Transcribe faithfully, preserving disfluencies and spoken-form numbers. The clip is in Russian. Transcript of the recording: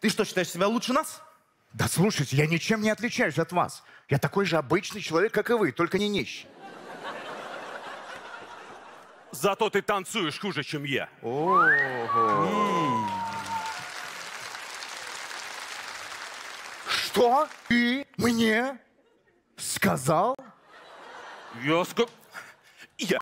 Ты что, считаешь себя лучше нас? Да слушайте, я ничем не отличаюсь от вас. Я такой же обычный человек, как и вы, только не нищий. Зато ты танцуешь хуже, чем я. Ого. Что ты мне сказал? Я сказал... Я...